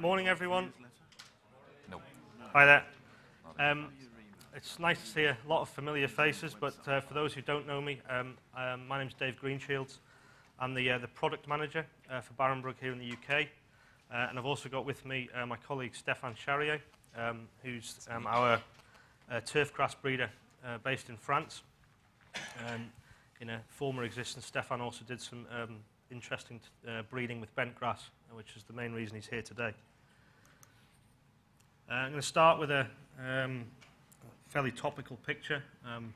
Morning, everyone. No. Hi there. It's nice to see a lot of familiar faces, but for those who don't know me, my name's Dave Greenshields. I'm the product manager for Barenbrug here in the UK, and I've also got with me my colleague Stefan Charrier, who's our turfgrass breeder based in France. In a former existence, Stefan also did some interesting breeding with bentgrass, which is the main reason he's here today. I'm going to start with a fairly topical picture. I'm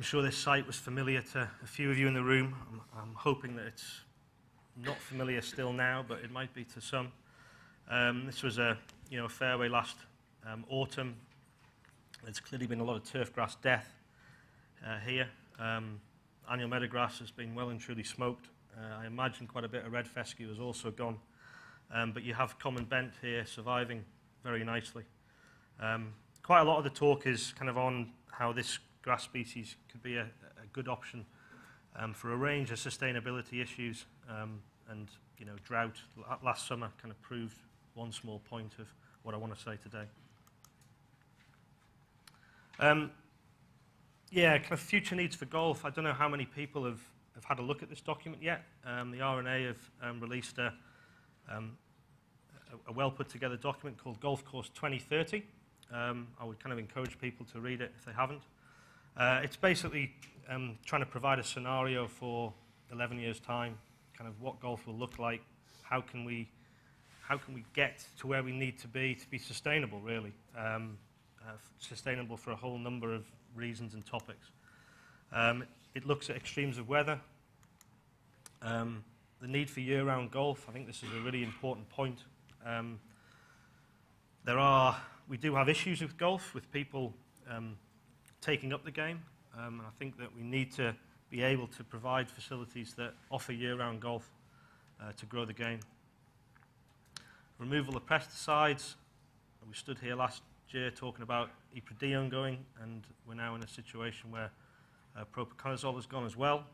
sure this site was familiar to a few of you in the room. I'm hoping that it's not familiar still now, but it might be to some. This was a fairway last autumn. There's clearly been a lot of turfgrass death here. Annual meadowgrass has been well and truly smoked. I imagine quite a bit of red fescue has also gone, but you have common bent here surviving very nicely. Quite a lot of the talk is kind of on how this grass species could be a good option for a range of sustainability issues, and drought last summer kind of proved one small point of what I want to say today. Yeah, kind of future needs for golf. I don't know how many people have had a look at this document yet. The R&A have released a well-put-together document called Golf Course 2030. I would kind of encourage people to read it if they haven't. It's basically trying to provide a scenario for 11 years' time, kind of what golf will look like, how can we get to where we need to be sustainable, really. Sustainable for a whole number of reasons and topics. It looks at extremes of weather, the need for year-round golf. I think this is a really important point. We do have issues with golf, with people taking up the game. I think that we need to be able to provide facilities that offer year-round golf to grow the game. Removal of pesticides. We stood here last year talking about iprodione going, and we're now in a situation where propiconazole has gone as well.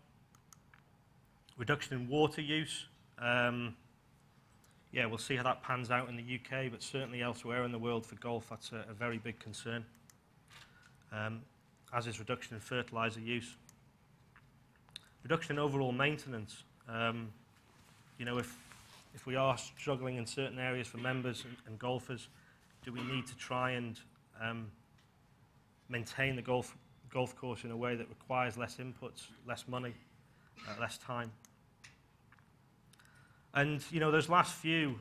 Reduction in water use. Yeah, we'll see how that pans out in the UK, but certainly elsewhere in the world for golf, that's a very big concern, as is reduction in fertiliser use. Reduction in overall maintenance. If we are struggling in certain areas for members and golfers, do we need to try and maintain the golf course in a way that requires less inputs, less money, less time? And, those last few,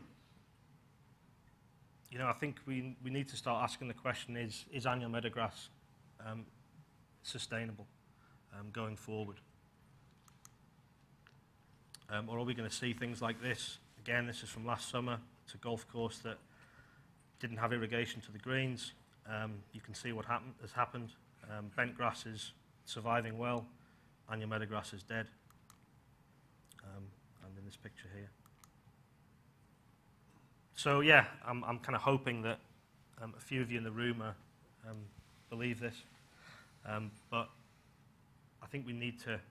I think we need to start asking the question, is annual meadowgrass sustainable going forward? Or are we going to see things like this? Again, this is from last summer. It's a golf course that didn't have irrigation to the greens. You can see what has happened. Bentgrass is surviving well. Annual meadowgrass is dead. And in this picture here. So yeah, I'm kind of hoping that a few of you in the room are, believe this. But I think we need to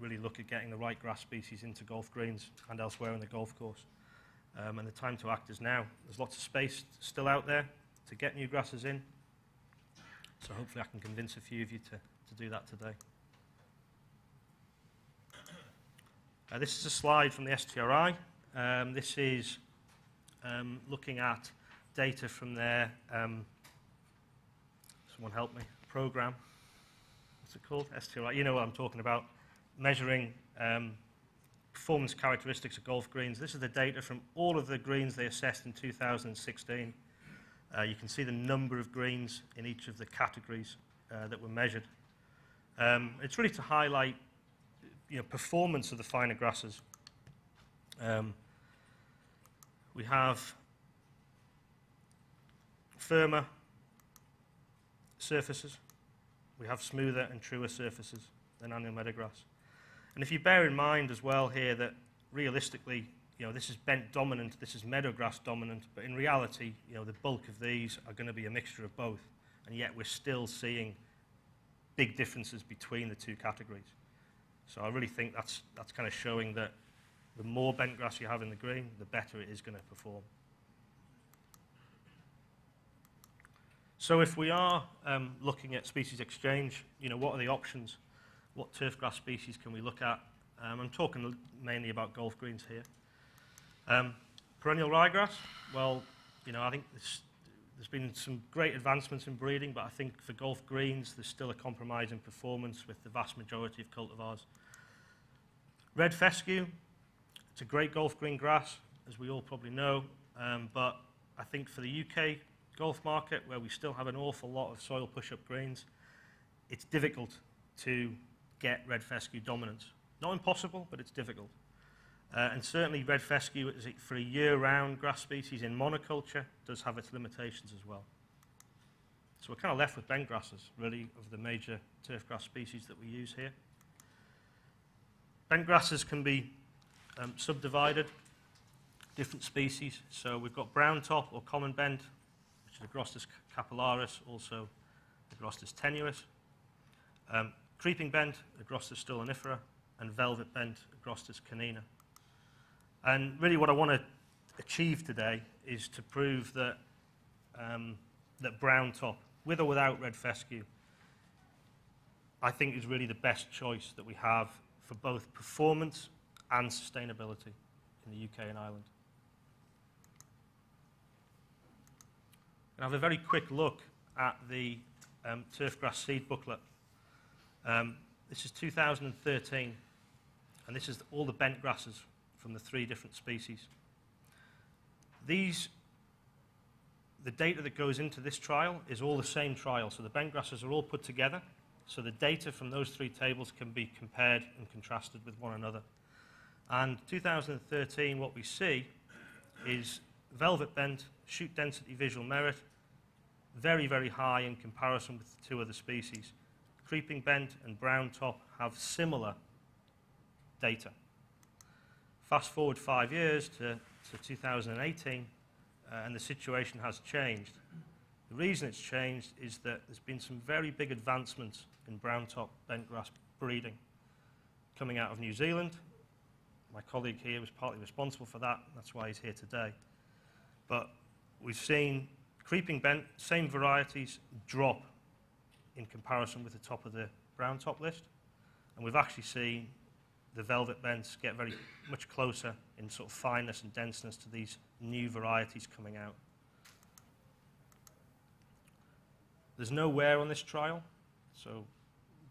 really look at getting the right grass species into golf greens and elsewhere in the golf course. And the time to act is now. There's lots of space still out there to get new grasses in. So hopefully I can convince a few of you to do that today. This is a slide from the STRI. This is looking at data from their, someone help me, program. What's it called? STRI. You know what I'm talking about. Measuring performance characteristics of golf greens. This is the data from all of the greens they assessed in 2016. You can see the number of greens in each of the categories that were measured. It's really to highlight performance of the finer grasses. We have firmer surfaces. We have smoother and truer surfaces than annual meadowgrass. And if you bear in mind as well here that realistically, this is bent dominant, this is meadowgrass dominant, but in reality, the bulk of these are going to be a mixture of both, and yet we're still seeing big differences between the two categories. So I really think that's kind of showing that The more bentgrass you have in the green, the better it is going to perform. So if we are looking at species exchange, you know, what are the options? What turfgrass species can we look at? I'm talking mainly about golf greens here. Perennial ryegrass, well, you know, I think there's been some great advancements in breeding, but I think for golf greens, there's still a compromise in performance with the vast majority of cultivars. Red fescue, it's a great golf green grass, as we all probably know, but I think for the UK golf market, where we still have an awful lot of soil push-up greens, it's difficult to get red fescue dominance. Not impossible, but it's difficult. And certainly red fescue for a year-round grass species in monoculture does have its limitations as well. So we're kind of left with bentgrasses, really, of the major turfgrass species that we use here. Bentgrasses can be subdivided, different species. So we've got browntop or common bent, which is Agrostis capillaris, also Agrostis tenuis. Creeping bent, Agrostis stolonifera, and velvet bent, Agrostis canina. And really what I want to achieve today is to prove that, that brown top, with or without red fescue, I think is really the best choice that we have for both performance and sustainability in the UK and Ireland. And I have a very quick look at the turfgrass seed booklet. This is 2013, and this is all the bent grasses from the three different species. The data that goes into this trial is all the same trial, so the bent grasses are all put together, so the data from those three tables can be compared and contrasted with one another. And 2013, what we see is velvet bent, shoot density visual merit, very, very high in comparison with the two other species. Creeping bent and brown top have similar data. Fast forward 5 years to 2018, and the situation has changed. The reason it's changed is that there's been some very big advancements in brown top bentgrass breeding coming out of New Zealand. My colleague here was partly responsible for that. That's why he's here today. But we've seen creeping bent, same varieties, drop in comparison with the top of the brown top list. And we've actually seen the velvet bents get very much closer in sort of fineness and denseness to these new varieties coming out. There's no wear on this trial, so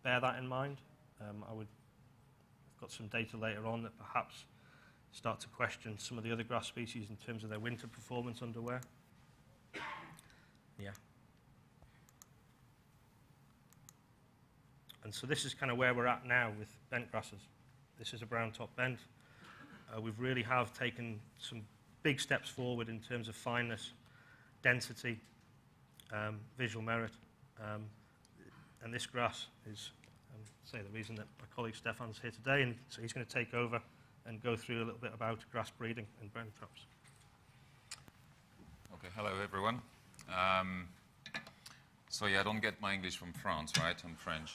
bear that in mind. I've got some data later on that perhaps start to question some of the other grass species in terms of their winter performance under wear. Yeah. And so this is kind of where we're at now with bent grasses. This is a brown top bent. We really have taken some big steps forward in terms of fineness, density, visual merit. And this grass is, say, the reason that my colleague Stefan's here today, and so he's going to take over and go through a little bit about grass breeding and bent crops. Okay, hello everyone. So yeah, I don't get my English from France, right? I'm French.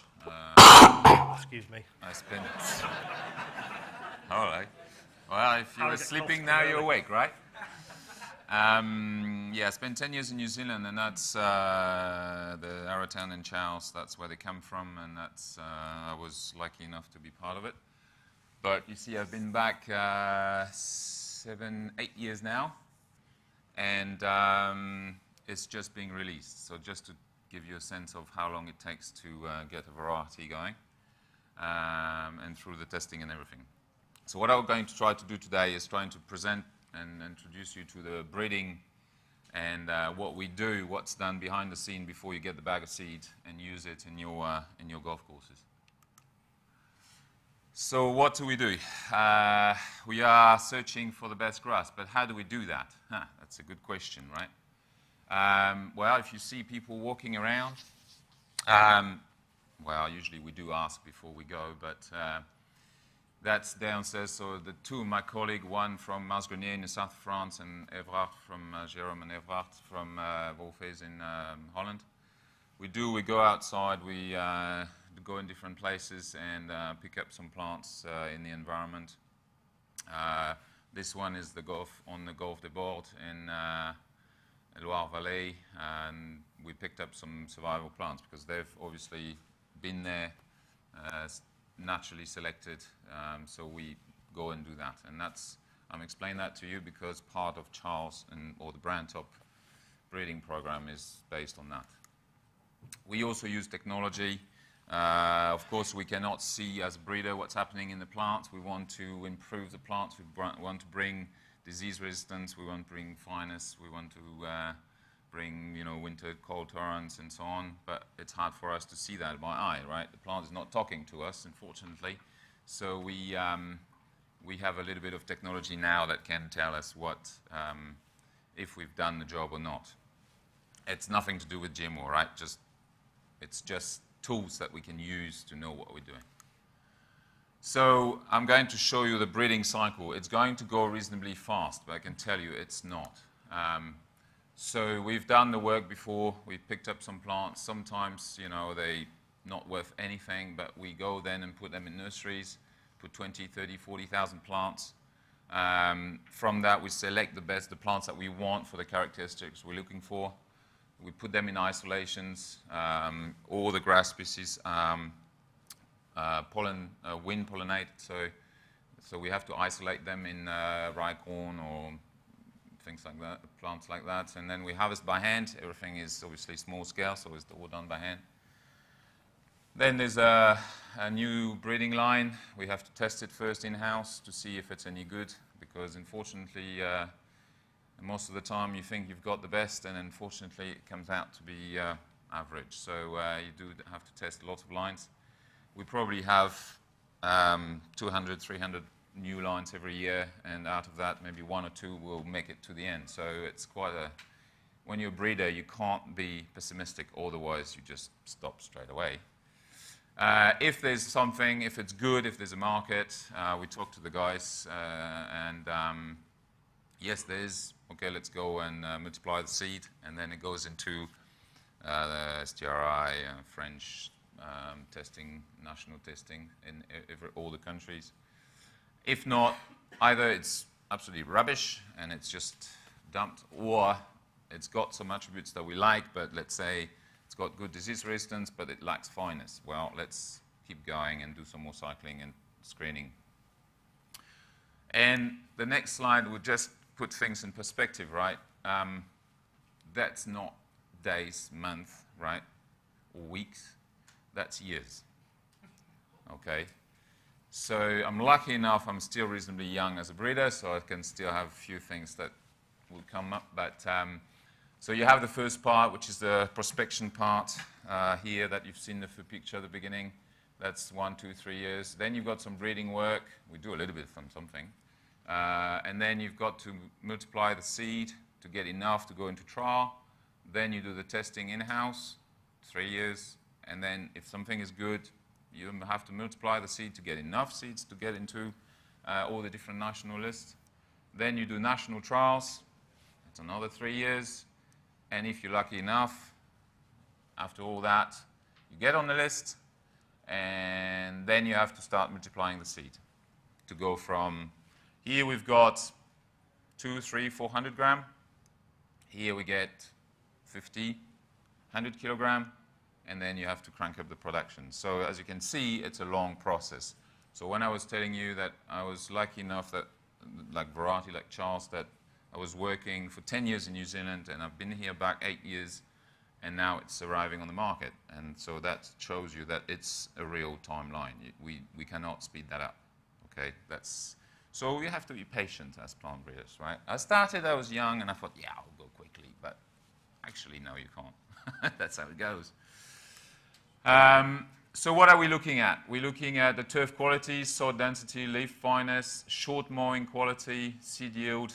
Excuse me. I spent. All right. Well, if you were sleeping now, you're awake, right? Yeah, I spent 10 years in New Zealand, and that's the Arrowtown and Charles. That's where they come from, and that's I was lucky enough to be part of it. But you see, I've been back 7, 8 years now, and it's just being released. So just to give you a sense of how long it takes to get a variety going and through the testing and everything. So what I'm going to try to do today is trying to present and introduce you to the breeding and what we do, what's done behind the scene before you get the bag of seed and use it in your golf courses. So what do? We are searching for the best grass, but how do we do that? Huh, that's a good question, right? Well, if you see people walking around, well, usually we do ask before we go, but that's downstairs. So the two, my colleague, one from Mars Grenier in the south of France, and Evrard from Jerome and Evrard from Wolfes in Holland. We go outside, we go in different places and pick up some plants in the environment This one is the golf on the Golf de Bord in Loire Valley, and we picked up some survival plants because they've obviously been there, naturally selected, so we go and do that. And that's, I'm explaining that to you because part of Charles and or the browntop breeding program is based on that. We also use technology. Of course, we cannot see as a breeder what's happening in the plants. We want to improve the plants. We want to bring disease resistance. We want to bring fineness. We want to bring, you know, winter cold tolerance and so on. But it's hard for us to see that by eye, right? The plant is not talking to us, unfortunately. So we have a little bit of technology now that can tell us what if we've done the job or not. It's nothing to do with GMO, right? Just it's just tools that we can use to know what we're doing. So I'm going to show you the breeding cycle. It's going to go reasonably fast, but I can tell you it's not. So we've done the work before. We've picked up some plants. Sometimes, you know, they're not worth anything, but we go then and put them in nurseries, put 20, 30, 40,000 plants. From that, we select the best, the plants that we want for the characteristics we're looking for. We put them in isolations, all the grass species wind pollinate, so we have to isolate them in rye corn or things like that, plants like that, and then we harvest by hand. Everything is obviously small scale, so it's all done by hand. Then there's a new breeding line. We have to test it first in-house to see if it's any good, because unfortunately most of the time you think you've got the best, and unfortunately it comes out to be average. So you do have to test a lot of lines. We probably have 200, 300 new lines every year, and out of that maybe one or two will make it to the end. So it's quite a, when you're a breeder you can't be pessimistic, otherwise you just stop straight away. If there's something, if it's good, if there's a market, we talk to the guys and yes, there is. Okay, let's go and multiply the seed, and then it goes into the STRI, French testing, national testing in all the countries. If not, either it's absolutely rubbish and it's just dumped, or it's got some attributes that we like, but let's say it's got good disease resistance, but it lacks fineness. Well, let's keep going and do some more cycling and screening. And the next slide will just put things in perspective, right? That's not days, months, right, or weeks. That's years, okay? So I'm lucky enough, I'm still reasonably young as a breeder, so I can still have a few things that will come up. But so you have the first part, which is the prospection part here that you've seen the picture at the beginning. That's 1, 2, 3 years. Then you've got some breeding work. We do a little bit from something. And then you've got to multiply the seed to get enough to go into trial. Then you do the testing in-house, 3 years. And then if something is good, you have to multiply the seed to get enough seeds to get into all the different national lists. Then you do national trials. That's another 3 years. And if you're lucky enough, after all that, you get on the list. And then you have to start multiplying the seed to go from here we've got 200, 300, 400 gram. Here we get 50, 100 kilogram, and then you have to crank up the production. So as you can see, it's a long process. So when I was telling you that I was lucky enough that, like variety, like Charles, that I was working for 10 years in New Zealand, and I've been here back 8 years, and now it's arriving on the market. And so that shows you that it's a real timeline. We cannot speed that up, okay? That's, so you have to be patient as plant breeders, right? I was young, and I thought, yeah, I'll go quickly. But actually, no, you can't. That's how it goes. So what are we looking at? We're looking at the turf quality, soil density, leaf fineness, short mowing quality, seed yield.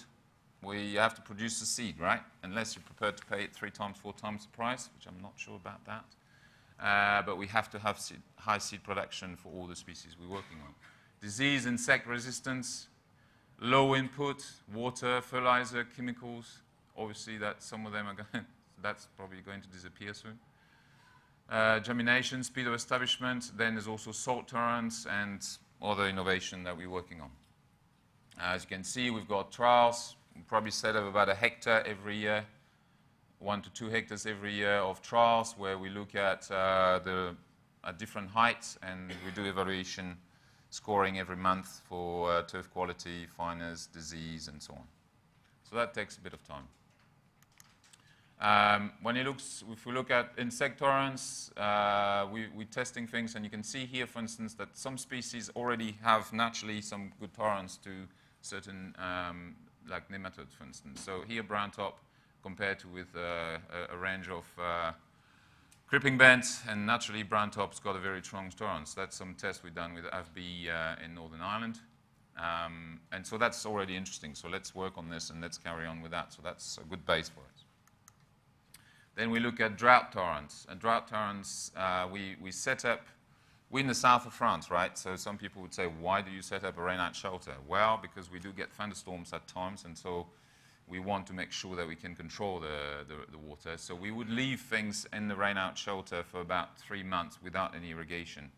We have to produce the seed, right? Unless you're prepared to pay it 3 times, 4 times the price, which I'm not sure about that. But we have to have seed, high seed production for all the species we're working on. Disease, insect resistance, low input, water, fertilizer, chemicals. Obviously, that some of them are going, that's probably going to disappear soon. Germination, speed of establishment. Then there's also salt tolerance and other innovation that we're working on. As you can see, we've got trials, probably set up about 1 hectare every year, 1 to 2 hectares every year of trials where we look at different heights, and we do evaluation scoring every month for turf quality, fineness, disease, and so on. So that takes a bit of time. If we look at insect tolerance, we're testing things, and you can see here, for instance, that some species already have naturally some good tolerance to certain, like nematodes, for instance. So here, browntop compared to with a range of creeping bents, and naturally, browntop's got a very strong tolerance. That's some tests we've done with FB in Northern Ireland. And so that's already interesting. So let's work on this, and let's carry on with that. So that's a good base for it. Then we look at drought tolerance. And drought tolerance, we set up, we're in the south of France, right? So some people would say, why do you set up a rainite shelter? Well, because we do get thunderstorms at times, and so we want to make sure that we can control the water. So we would leave things in the rainite shelter for about 3 months without any irrigation,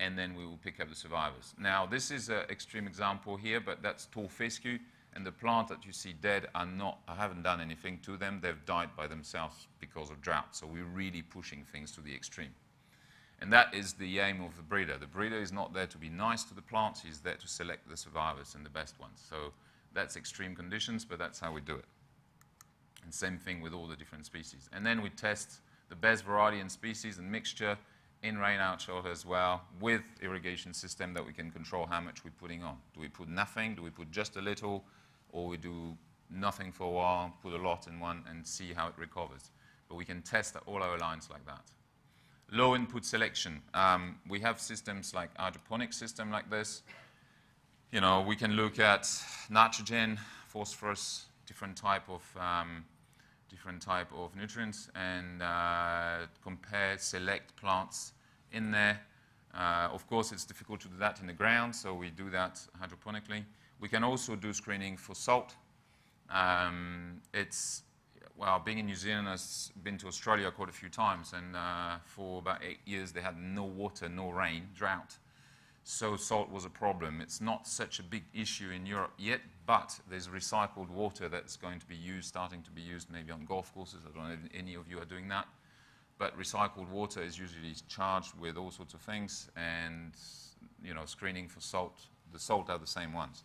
and then we will pick up the survivors. Now, this is an extreme example here, but that's tall fescue. And the plants that you see dead are not, I haven't done anything to them. They've died by themselves because of drought. So we're really pushing things to the extreme. And that is the aim of the breeder. The breeder is not there to be nice to the plants. He's there to select the survivors and the best ones. So that's extreme conditions, but that's how we do it. And same thing with all the different species. And then we test the best variety and species and mixture in rainout shelter as well, with irrigation system that we can control how much we're putting on. Do we put nothing? Do we put just a little? Or we do nothing for a while, put a lot in one, and see how it recovers. But we can test all our lines like that. Low input selection. We have systems like hydroponic system like this. You know, we can look at nitrogen, phosphorus, different type of nutrients, and compare, select plants in there. Of course, it's difficult to do that in the ground, so we do that hydroponically. We can also do screening for salt. Well, being in New Zealand, I've been to Australia quite a few times, and for about 8 years, they had no water, no rain, drought. So salt was a problem. It's not such a big issue in Europe yet, but there's recycled water that's going to be used, starting to be used maybe on golf courses. I don't know if any of you are doing that. But recycled water is usually charged with all sorts of things, and you know, screening for salt. The salt are the same ones.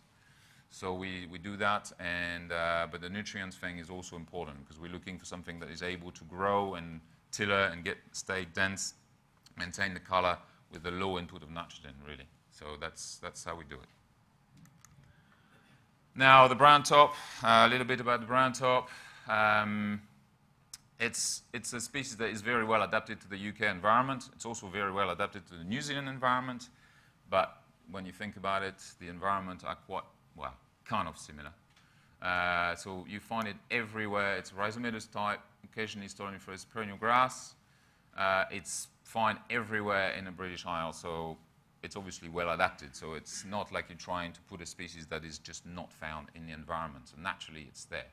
So we do that, and, but the nutrients thing is also important because we're looking for something that is able to grow and tiller and stay dense, maintain the color with a low input of nitrogen, really. So that's how we do it. Now the browntop, a little bit about the browntop. It's a species that is very well adapted to the UK environment. It's also very well adapted to the New Zealand environment. But when you think about it, the environment are quite, well, kind of similar. So you find it everywhere. It's rhizomatous type, occasionally stoloniferous perennial grass. It's found everywhere in the British Isle, so it's obviously well adapted. So it's not like you're trying to put a species that is just not found in the environment. So naturally, it's there.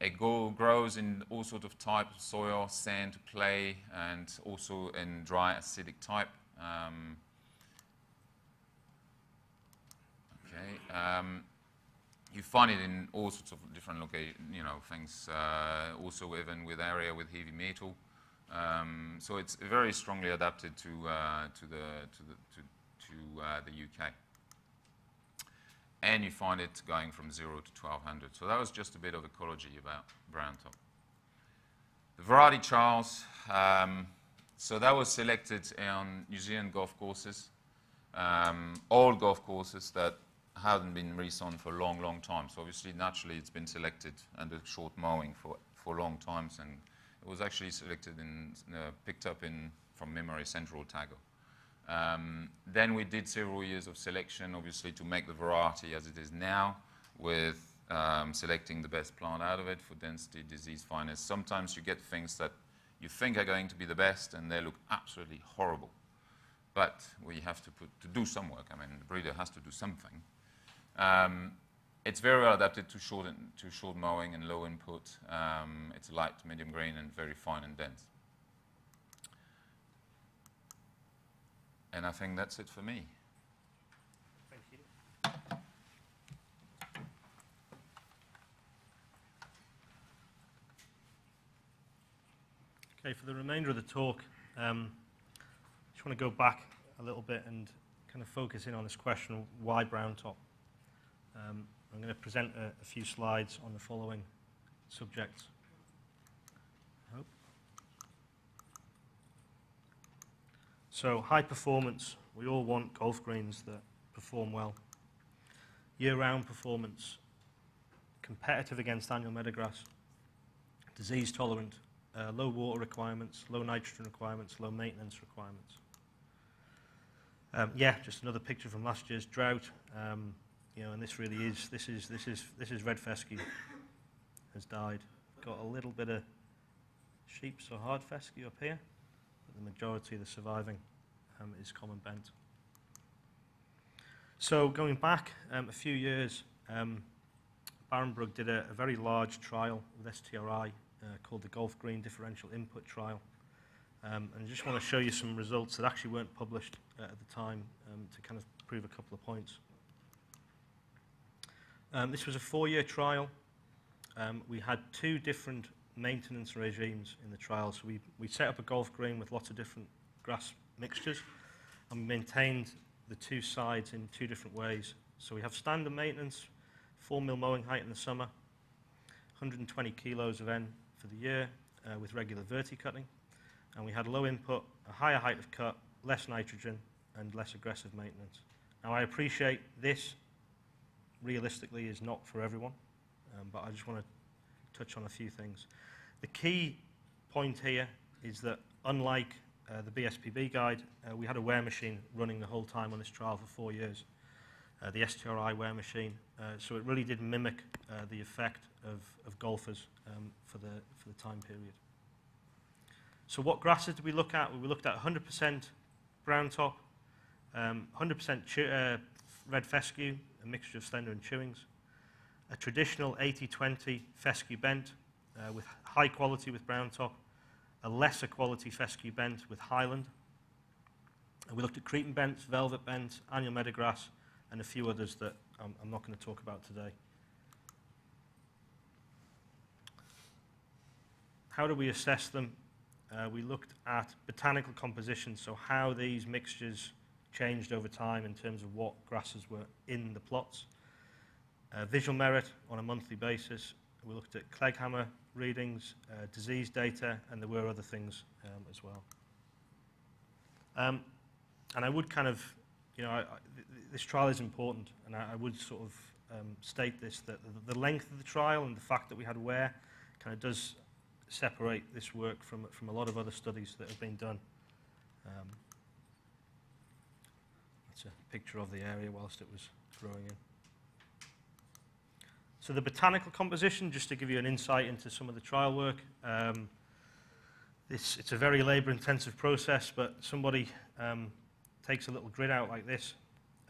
It grows in all sorts of types of soil, sand, clay, and also in dry acidic type. You find it in all sorts of different you know, things, also even with area with heavy metal. So it's very strongly adapted to the UK. And you find it going from 0 to 1200. So that was just a bit of ecology about browntop. The variety trials. So that was selected on New Zealand golf courses, all golf courses that hadn't been re-sown for a long, long time. So obviously, naturally, it's been selected under short mowing for long times, and it was actually selected and picked up in, from memory, Central Tago. Then we did several years of selection, obviously, to make the variety as it is now, with selecting the best plant out of it for density, disease, fineness. Sometimes you get things that you think are going to be the best, and they look absolutely horrible. But we have to do some work. I mean, the breeder has to do something. It's very well adapted to short mowing and low input. It's light, medium grain, and very fine and dense. And I think that's it for me. Thank you. Okay, for the remainder of the talk, I just want to go back a little bit and kind of focus in on this question, why browntop? I'm going to present a few slides on the following subjects. I hope. So, high performance. We all want golf greens that perform well. Year-round performance. Competitive against annual meadow grass. Disease tolerant. Low water requirements, low nitrogen requirements, low maintenance requirements. Yeah, just another picture from last year's drought. You know, and this really is this is red fescue has died. Got a little bit of sheep's or hard fescue up here, but the majority of the surviving is common bent. So going back a few years, Barenbrug did a very large trial with STRI. Called the Golf Green Differential Input Trial. And I just want to show you some results that actually weren't published at the time to kind of prove a couple of points. This was a 4-year trial. We had 2 different maintenance regimes in the trial. So we set up a golf green with lots of different grass mixtures and we maintained the 2 sides in 2 different ways. So we have standard maintenance, 4mm mowing height in the summer, 120 kilos of N for the year with regular verticutting, and we had low input, a higher height of cut, less nitrogen and less aggressive maintenance. Now I appreciate this realistically is not for everyone, but I just want to touch on a few things. The key point here is that unlike the BSPB guide, we had a wear machine running the whole time on this trial for 4 years, the STRI wear machine, so it really did mimic the effect of golfers for the time period. So what grasses did we look at? Well, we looked at 100% browntop, 100% red fescue, a mixture of slender and chewings, a traditional 80-20 fescue bent with high quality with browntop, a lesser quality fescue bent with highland. And we looked at creeping bents, velvet bents, annual meadowgrass, and a few others that I'm not going to talk about today. How do we assess them? We looked at botanical composition, so how these mixtures changed over time in terms of what grasses were in the plots. Visual merit on a monthly basis. We looked at Clegg hammer readings, disease data, and there were other things as well. And I would kind of, you know, this trial is important, and I would sort of state this, that the length of the trial and the fact that we had wear kind of does separate this work from a lot of other studies that have been done. That's a picture of the area whilst it was growing in. So the botanical composition, just to give you an insight into some of the trial work, it's a very labour-intensive process, but somebody takes a little grid out like this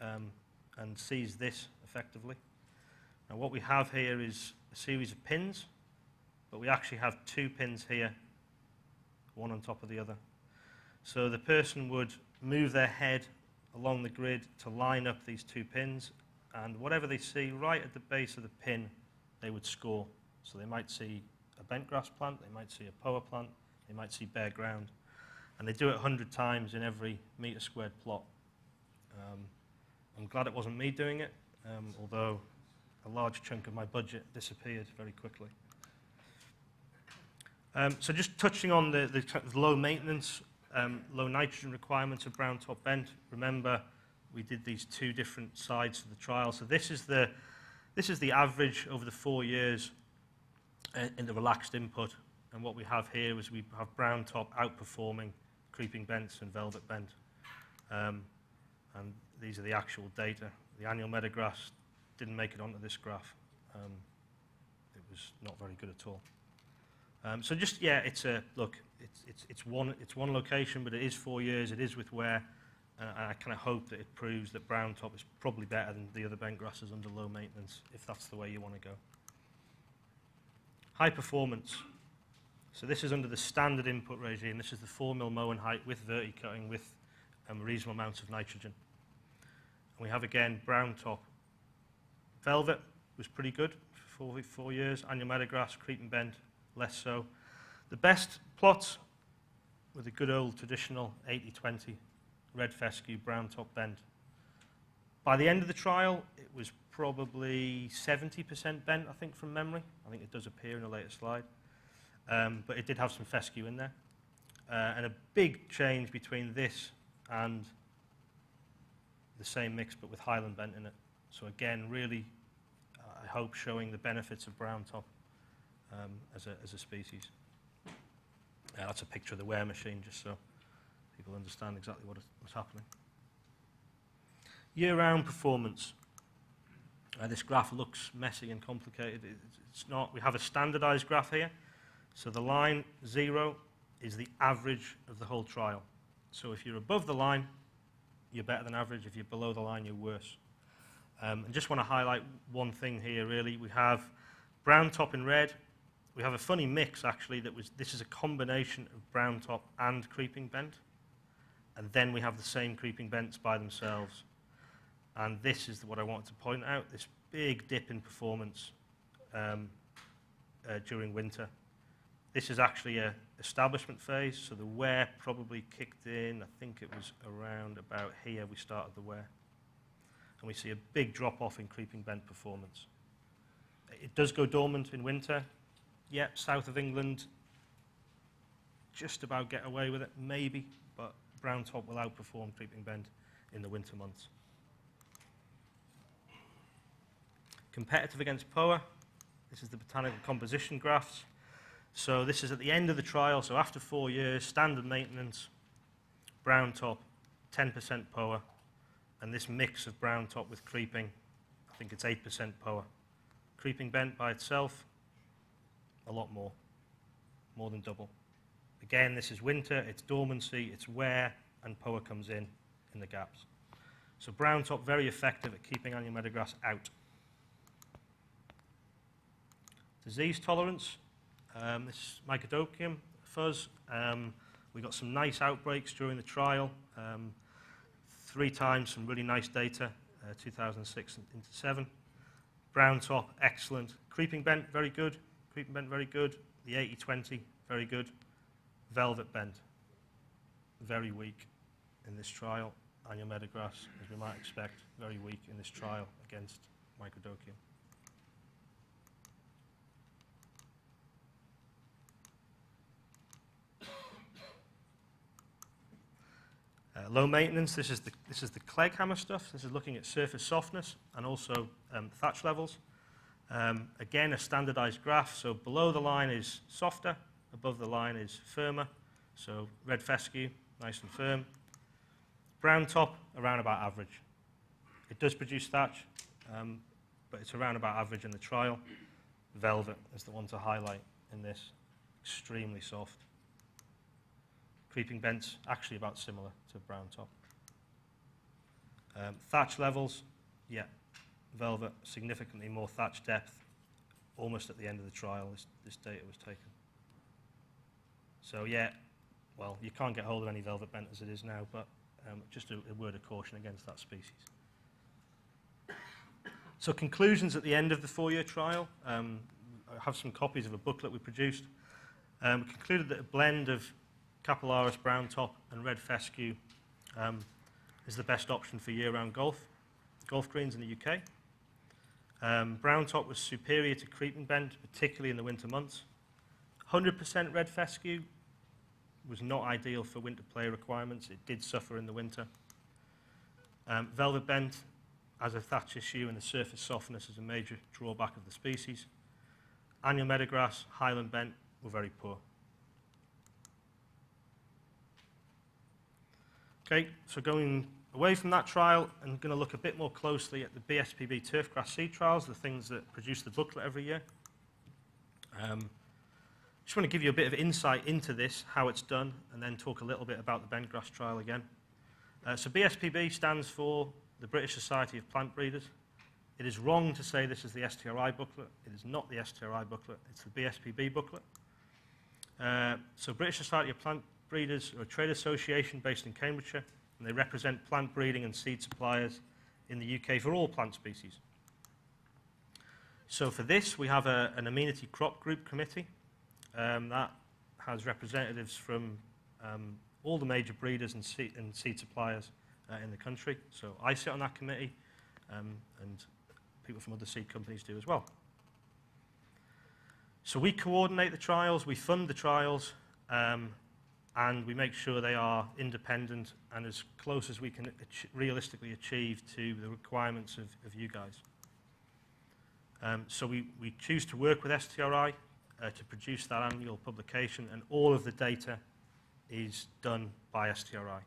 and sees this effectively. Now what we have here is a series of pins, but we actually have 2 pins here, one on top of the other. So the person would move their head along the grid to line up these 2 pins, and whatever they see right at the base of the pin, they would score. So they might see a bentgrass plant, they might see a poa plant, they might see bare ground. And they do it 100 times in every metre squared plot. I'm glad it wasn't me doing it, although a large chunk of my budget disappeared very quickly. So just touching on the low maintenance, low nitrogen requirements of browntop bent. Remember, we did these 2 different sides of the trial. So this is the average over the 4 years in the relaxed input. And what we have here is we have browntop outperforming creeping bents and velvet bent. And these are the actual data. The annual meadowgrass didn't make it onto this graph. It was not very good at all. So just, yeah, it's a, look, it's one location, but it is 4 years, it is with wear, and I kind of hope that it proves that browntop is probably better than the other bent grasses under low maintenance, if that's the way you want to go. High performance. So this is under the standard input regime. This is the 4mm mowing height with verticutting with reasonable amounts of nitrogen. And we have, again, browntop. Velvet was pretty good for 4 years, annual meadowgrass, creeping bent, less so. The best plots with a good old traditional 80-20 red fescue brown top bent. By the end of the trial, it was probably 70% bent, I think, from memory. I think it does appear in a later slide. But it did have some fescue in there. And a big change between this and the same mix, but with Highland bent in it. So again, really, I hope, showing the benefits of brown top as a species. That's a picture of the wear machine, just so people understand exactly what's happening. Year-round performance. This graph looks messy and complicated. It's not. We have a standardized graph here. So the line 0 is the average of the whole trial. So if you're above the line, you're better than average. If you're below the line, you're worse. I just want to highlight one thing here, really. We have brown top in red. We have a funny mix, actually, this is a combination of brown top and creeping bent. And then we have the same creeping bents by themselves. And this is what I wanted to point out, this big dip in performance during winter. This is actually an establishment phase, so the wear probably kicked in. I think it was around about here we started the wear. And we see a big drop-off in creeping bent performance. It does go dormant in winter. Yep, south of England, just about get away with it, maybe, but brown top will outperform creeping bent in the winter months. Competitive against POA. This is the botanical composition graphs. So this is at the end of the trial, so after 4 years, standard maintenance, brown top, 10% POA, and this mix of brown top with creeping, I think it's 8% POA. Creeping bent by itself, a lot more than double. Again, this is winter, it's dormancy, it's wear, and POA comes in the gaps. So brown top, very effective at keeping annual meadowgrass out. Disease tolerance, this is Mycodochium fuzz. We got some nice outbreaks during the trial, 3 times, some really nice data, 2006 into 7. Brown top, excellent. Creeping bent, very good. Creeping bent, very good. The 80-20, very good. Velvet bent, very weak in this trial. Annual meadowgrass, as we might expect, very weak in this trial against Mycodochium. Low maintenance, this is the Clegg hammer stuff. This is looking at surface softness and also thatch levels. Again, a standardized graph, so below the line is softer, above the line is firmer, so red fescue, nice and firm. Brown top, around about average. It does produce thatch, but it's around about average in the trial. Velvet is the one to highlight in this, extremely soft. Creeping bents, actually about similar to brown top. Thatch levels, yeah, velvet, significantly more thatch depth, almost at the end of the trial, this data was taken. So yeah, well, you can't get hold of any velvet bent as it is now, but just a word of caution against that species. So conclusions at the end of the 4-year trial. I have some copies of a booklet we produced. We concluded that a blend of capillaris, brown top, and red fescue is the best option for year-round golf greens in the UK. Brown top was superior to creeping bent, particularly in the winter months. 100% red fescue was not ideal for winter play requirements. It did suffer in the winter. Velvet bent as a thatch issue, and the surface softness is a major drawback of the species. Annual meadowgrass, Highland bent were very poor. Okay, so going away from that trial, I'm going to look a bit more closely at the BSPB turfgrass seed trials, the things that produce the booklet every year. Just want to give you a bit of insight into this, how it's done, and then talk a little bit about the bentgrass trial again. So BSPB stands for the British Society of Plant Breeders. It is wrong to say this is the STRI booklet. It is not the STRI booklet. It's the BSPB booklet. So British Society of Plant Breeders are a trade association based in Cambridgeshire, and they represent plant breeding and seed suppliers in the UK for all plant species. So for this, we have an amenity crop group committee that has representatives from all the major breeders and seed suppliers in the country. So I sit on that committee, and people from other seed companies do as well. So we coordinate the trials, we fund the trials, and we make sure they are independent and as close as we can realistically achieve to the requirements of you guys. So we choose to work with STRI to produce that annual publication, and all of the data is done by STRI.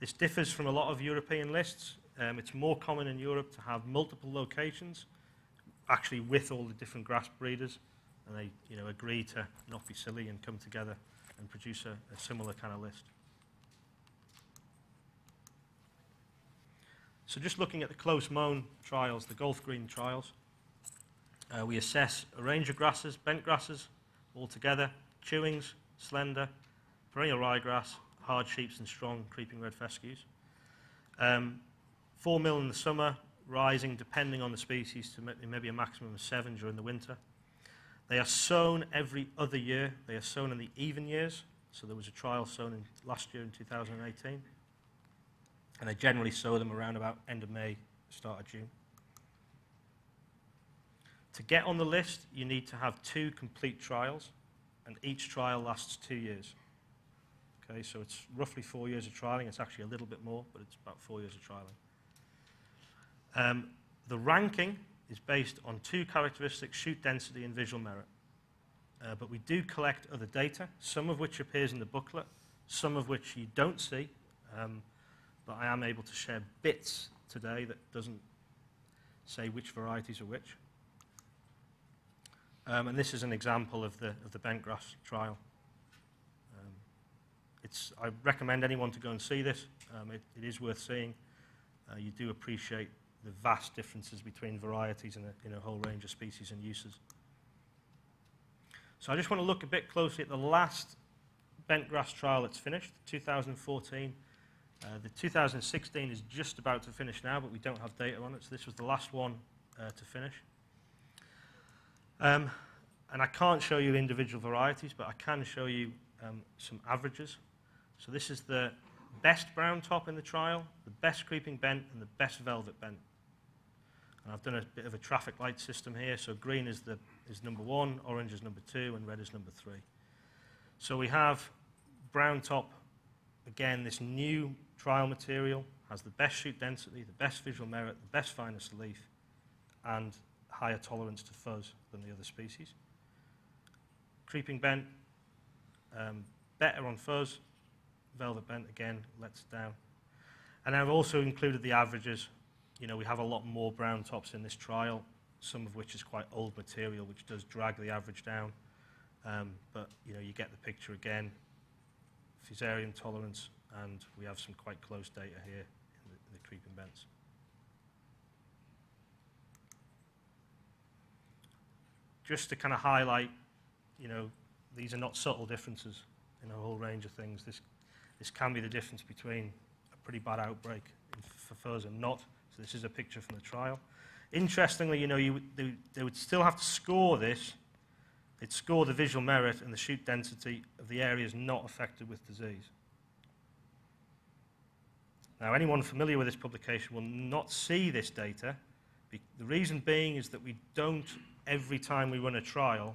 This differs from a lot of European lists. It's more common in Europe to have multiple locations, actually with all the different grass breeders, and they agree to not be silly and come together and produce a similar kind of list. So just looking at the close-mown trials, the golf green trials, we assess a range of grasses, bent grasses altogether, chewings, slender, perennial ryegrass, hard sheeps and strong creeping red fescues. 4 mil in the summer, rising depending on the species to maybe a maximum of 7 during the winter. They are sown every other year. They are sown in the even years. So there was a trial sown in last year in 2018. And they generally sow them around about end of May, start of June. To get on the list, you need to have 2 complete trials, and each trial lasts 2 years. Okay, so it's roughly 4 years of trialing. It's actually a little bit more, but it's about 4 years of trialing. The ranking is based on 2 characteristics, shoot density and visual merit. But we do collect other data, some of which appears in the booklet, some of which you don't see, but I am able to share bits today that doesn't say which varieties are which. And this is an example of the bentgrass trial. I recommend anyone to go and see this. It is worth seeing. You do appreciate the vast differences between varieties in a whole range of species and uses. So I just want to look a bit closely at the last bentgrass trial that's finished, 2014. The 2016 is just about to finish now, but we don't have data on it, so this was the last one to finish. And I can't show you individual varieties, but I can show you some averages. So this is the best brown top in the trial, the best creeping bent, and the best velvet bent. And I've done a bit of a traffic light system here, so green is number 1, orange is number 2, and red is number 3. So we have brown top, again, this new trial material has the best shoot density, the best visual merit, the best finest leaf, and higher tolerance to fuzz than the other species. Creeping bent, better on fuzz, velvet bent, again, lets down. And I've also included the averages. We have a lot more brown tops in this trial, some of which is quite old material, which does drag the average down. But, you get the picture again. Fusarium tolerance, and we have some quite close data here in the creeping bents. Just to kind of highlight, these are not subtle differences in a whole range of things. This can be the difference between a pretty bad outbreak for furs and not. So this is a picture from the trial. Interestingly, they would still have to score this. They'd score the visual merit and the shoot density of the areas not affected with disease. Now, anyone familiar with this publication will not see this data. The reason being is that we don't, every time we run a trial,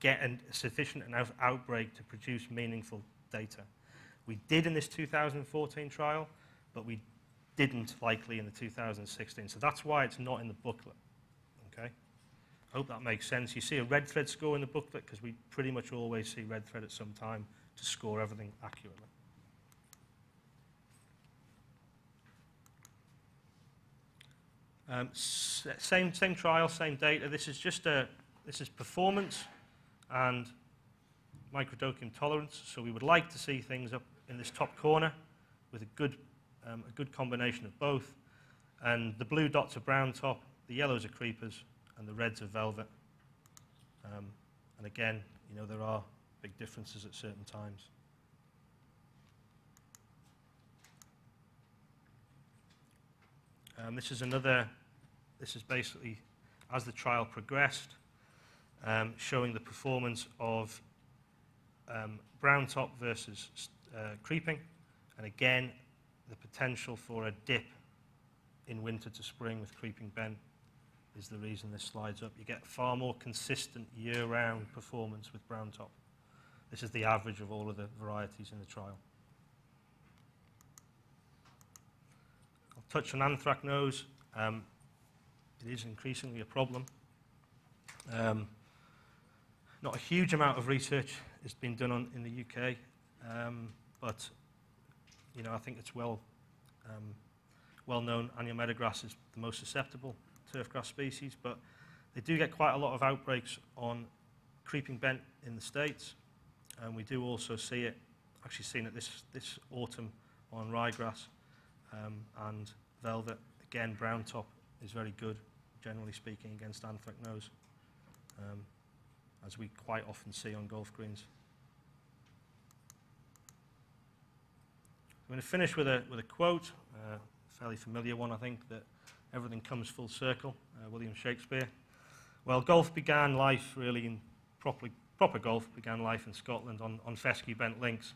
get a sufficient enough outbreak to produce meaningful data. We did in this 2014 trial, but we didn't likely in the 2016. So that's why it's not in the booklet. Okay? I hope that makes sense. You see a red thread score in the booklet because we pretty much always see red thread at some time to score everything accurately. Same trial, same data. This is just this is performance and Mycodochium tolerance. So we would like to see things up in this top corner with a good combination of both. And the blue dots are brown top, the yellows are creepers, and the reds are velvet. And again, there are big differences at certain times. This is basically as the trial progressed, showing the performance of brown top versus creeping, and again the potential for a dip in winter to spring with creeping ben is the reason this slides up. You get far more consistent year-round performance with brown top. This is the average of all of the varieties in the trial. I'll touch on anthracnose. It is increasingly a problem. Not a huge amount of research has been done on in the UK, but you know, I think it's well known annual meadowgrass is the most susceptible turfgrass species, but they do get quite a lot of outbreaks on creeping bent in the States, and we do also see it, actually seen it this autumn on ryegrass and velvet. Again, brown top is very good, generally speaking, against anthracnose, as we quite often see on golf greens. I'm going to finish with a quote, a fairly familiar one, I think, that everything comes full circle, William Shakespeare. Well, golf began life really in proper golf began life in Scotland on fescue bent links,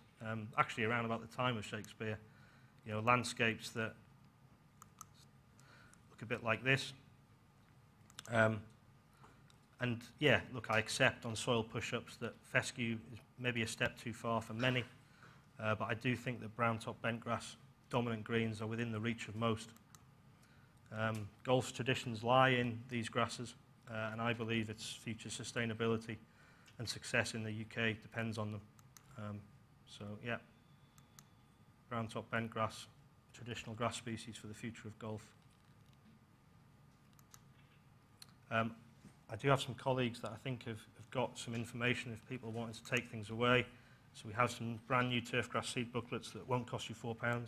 actually around about the time of Shakespeare. You know, landscapes that look a bit like this. And yeah, look, I accept on soil push-ups that fescue is maybe a step too far for many. But I do think that browntop bentgrass dominant greens are within the reach of most. Golf's traditions lie in these grasses, and I believe its future sustainability and success in the UK depends on them. So yeah, browntop bentgrass, traditional grass species for the future of golf. I do have some colleagues that I think have got some information if people wanted to take things away. So we have some brand new turfgrass seed booklets that won't cost you £4.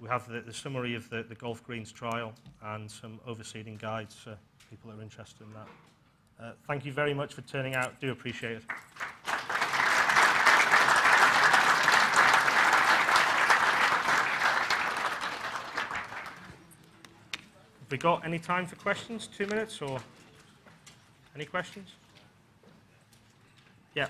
We have the summary of the golf greens trial and some overseeding guides for people that are interested in that. Thank you very much for turning out. Do appreciate it. Have we got any time for questions? 2 minutes or any questions? Yeah.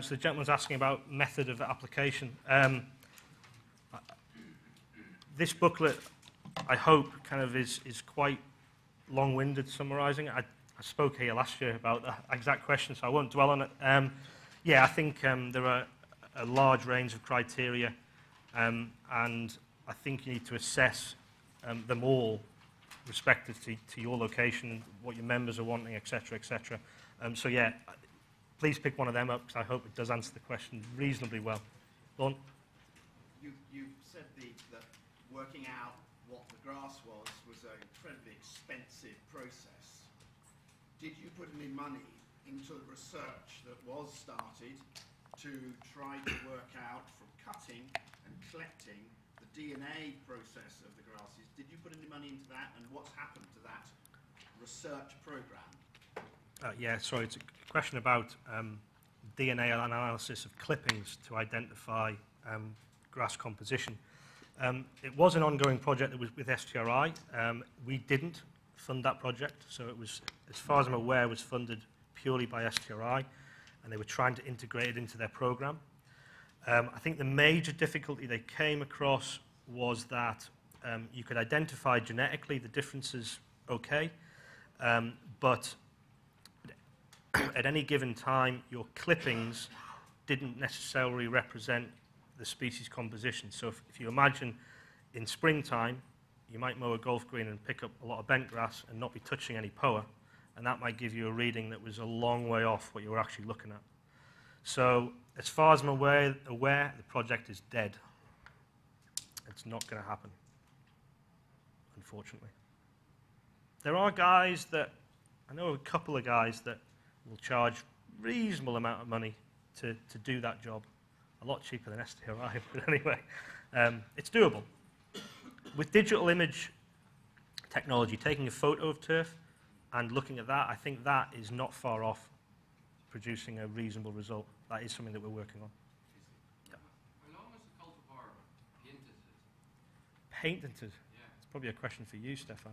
So the gentleman's asking about method of application. This booklet, I hope, kind of is quite long-winded summarising. I spoke here last year about that exact question, so I won't dwell on it. Yeah, I think there are a large range of criteria, and I think you need to assess them all respective to your location, what your members are wanting, etc., etc. So yeah. Please pick one of them up, because I hope it does answer the question reasonably well. Lorne? You said that working out what the grass was an incredibly expensive process. Did you put any money into the research that was started to try to work out from cutting and collecting the DNA process of the grasses? Did you put any money into that, and what's happened to that research programme? Yeah, sorry, it's a question about DNA analysis of clippings to identify grass composition. It was an ongoing project that was with STRI. We didn't fund that project, so it was, as far as I'm aware, was funded purely by STRI, and they were trying to integrate it into their program. I think the major difficulty they came across was that you could identify genetically the differences okay, but at any given time, your clippings didn't necessarily represent the species composition. So if you imagine in springtime, you might mow a golf green and pick up a lot of bentgrass and not be touching any poa, and that might give you a reading that was a long way off what you were actually looking at. So as far as I'm aware, the project is dead. It's not going to happen, unfortunately. There are guys that, I know a couple of guys that will charge reasonable amount of money to do that job. A lot cheaper than STRI, but anyway, it's doable. With digital image technology, taking a photo of turf and looking at that, I think that is not far off producing a reasonable result. That is something that we're working on. Yeah. How long is the cultivar painted? Painted? Yeah. It's Probably a question for you, Stefan.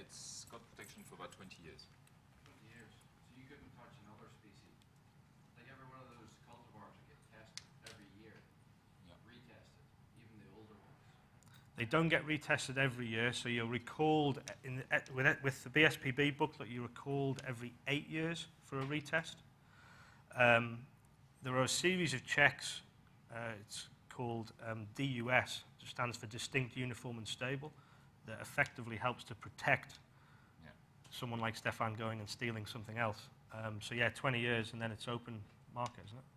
It's got protection for about 20 years. 20 years. So you couldn't touch another species. Like every one of those cultivars that get tested every year, yeah, retested, even the older ones. They don't get retested every year, so you're recalled, with the BSPB booklet, you're recalled every 8 years for a retest. There are a series of checks. It's called DUS, which stands for Distinct, Uniform, and Stable, that effectively helps to protect someone like Stefan going and stealing something else. So yeah, 20 years, and then it's open market, isn't it?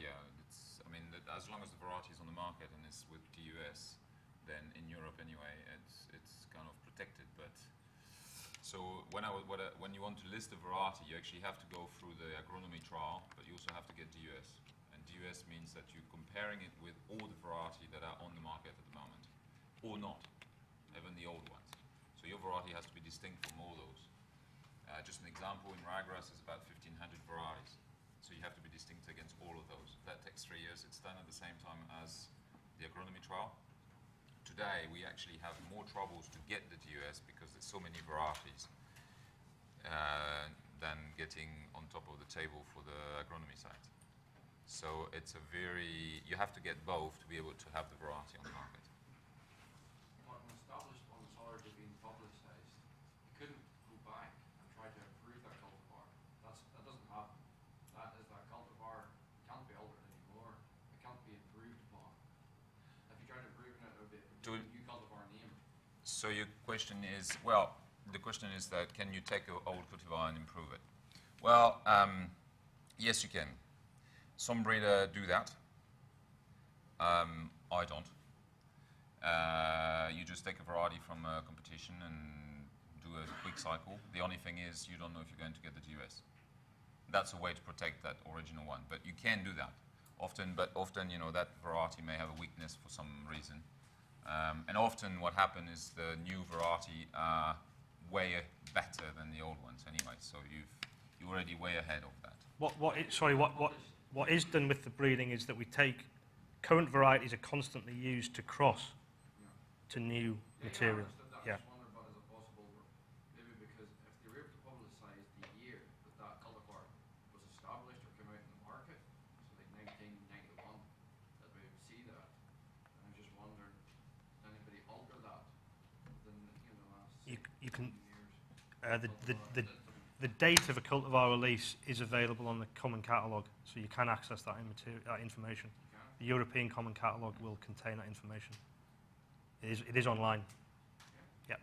Yeah, it's, I mean, as long as the variety is on the market and it's with DUS, then in Europe anyway, it's kind of protected. But so when you want to list the variety, you actually have to go through the agronomy trial, but you also have to get DUS. And DUS means that you're comparing it with all the variety that are on the market at the moment, or not. Even the old ones. So your variety has to be distinct from all those. Just an example, in ryegrass is about 1,500 varieties. So you have to be distinct against all of those. That takes 3 years. It's done at the same time as the agronomy trial. Today, we actually have more troubles to get the DUS because there's so many varieties than getting on top of the table for the agronomy side. So it's a very, you have to get both to be able to have the variety on the market. So your question is, well, the question is that can you take your old cultivar and improve it? Well, yes, you can. Some breeders do that. I don't. You just take a variety from a competition and do a quick cycle. The only thing is you don't know if you're going to get the DUS. That's a way to protect that original one. But you can do that often. But often, you know, that variety may have a weakness for some reason. And often what happens is the new variety are way better than the old ones anyway, so you're already way ahead of that. What is done with the breeding is that we take current varieties are constantly used to cross to new material. Yeah. The date of a cultivar release is available on the Common Catalogue, so you can access that, that information. The European Common Catalogue will contain that information. It is online. Yeah.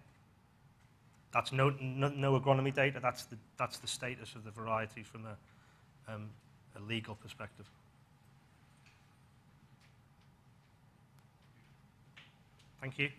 That's no agronomy data. That's the status of the variety from a legal perspective. Thank you.